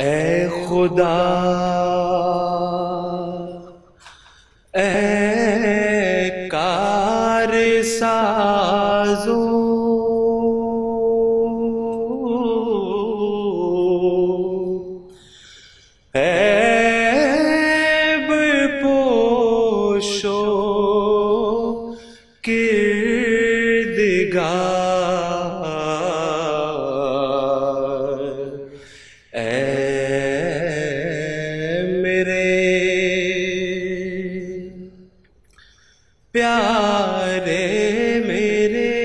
ऐ खुदा ऐ कारसाज़ो, ऐ बरपोशो किरदगार, ऐ प्यारे मेरे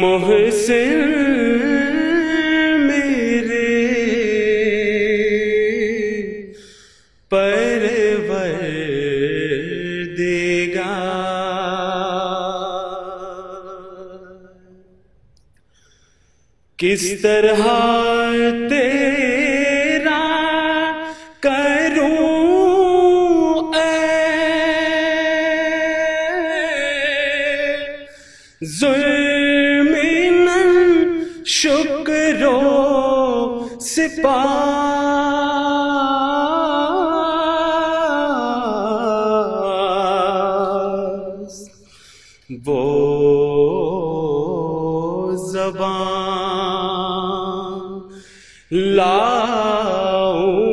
मोहसिन मेरे परवरदिगार। किस तरह तेरा करूं ऐ जुल्मिनन शुक्रो सिपास, वो ज़बान लाऊं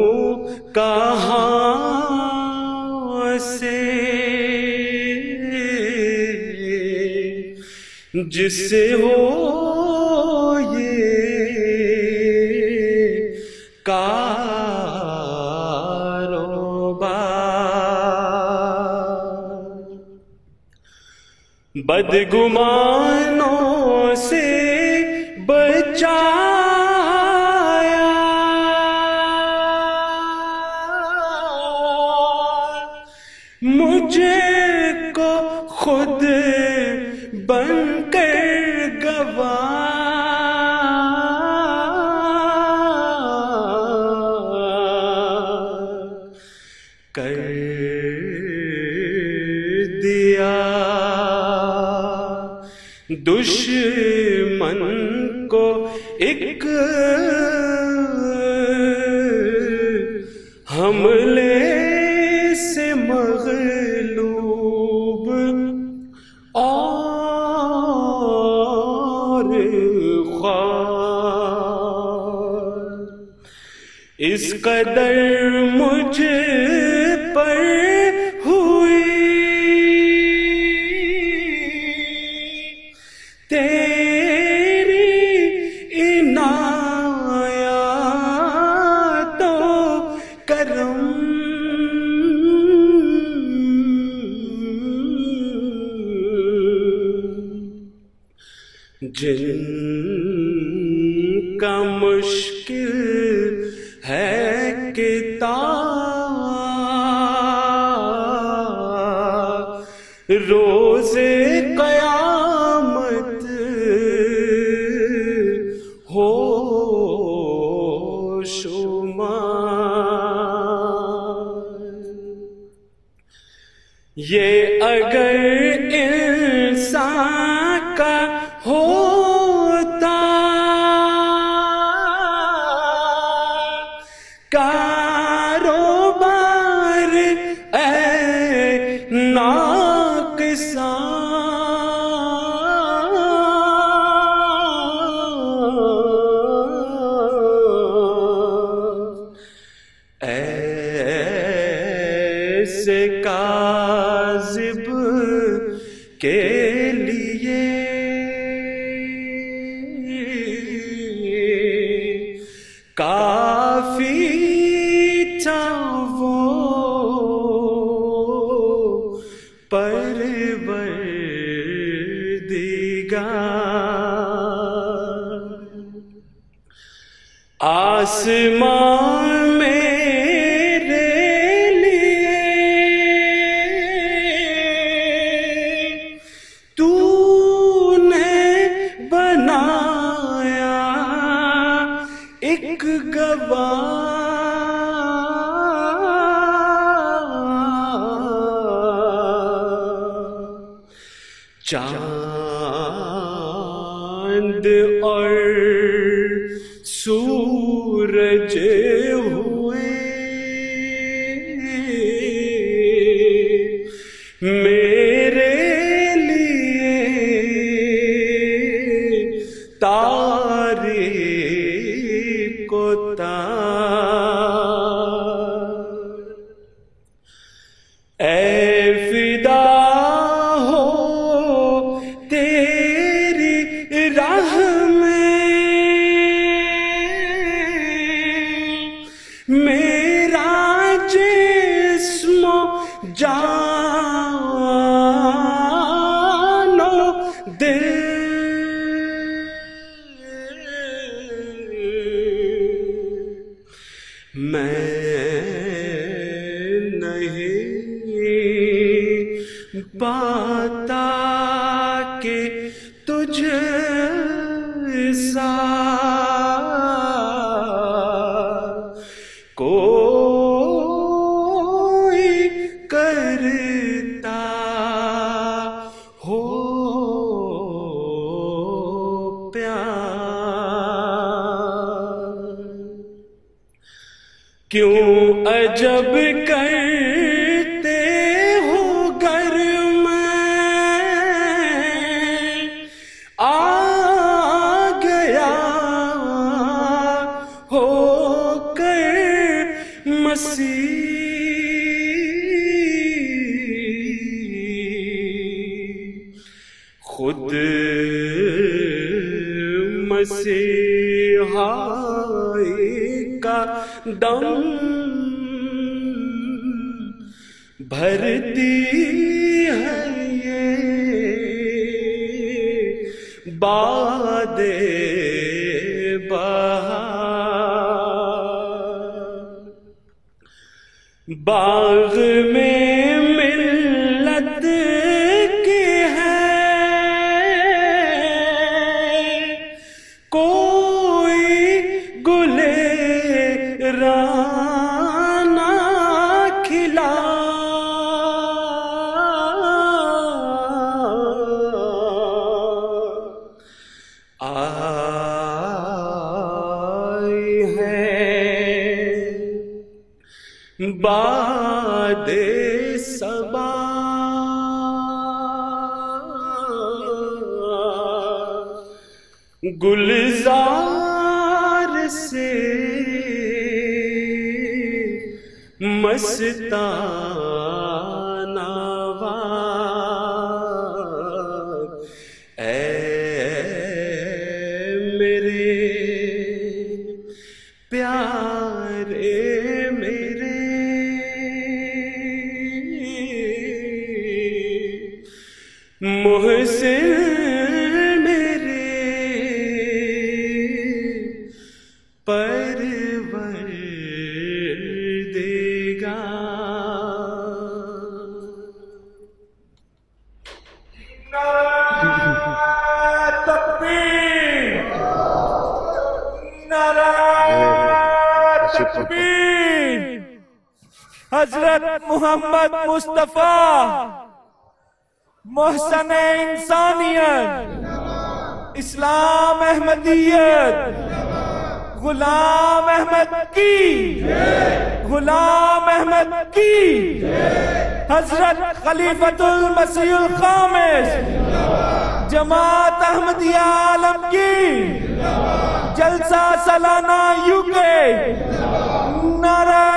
कहाँ से जिसे हो ये कारोबार। बदगुमानों से बचा मुझे को खुद बनकर गवाह कर दिया दुश्मन को एक हमले से मग़लूब और ख़ार। इस कदर मुझ पर हुई तेरी इनायत तो करम, जिनका मुश्किल है किताब रोज़े क़यामत हो शुमार। ये अगर इंसान का होता कारोबार ऐ नाक़िसान, ऐसे काज़िब के लिए काफी था वो परवरदिगार। आसमान मेरे लिए तूने बनाया एक गवाह, चाँद चांद और सूरज हुए मेरे लिए तारे को तार। ऐ फिदा जानो दिल मैं नहीं पाता के तुझे सा क्यों अजब करते हो घर में आ गया होकर मसीह। खुद मसीहा का दम भरती है ये बादे बहार। बाग में मिल्लत के है कोई गुले राना खिला आई है बादे सबा गुलजार से मस्ताना वाग। ऐ मेरे प्यारे मेरे मोहसिन मेरे परवर हजरत मोहम्मद मुस्तफा मोहसन इंसानियत इस्लाम अहमदियत गुलाम अहमद की हजरत खलीफतुल मसीहुल खामिस जमात अहमदिया आलम की जलसा सालाना यूके नारा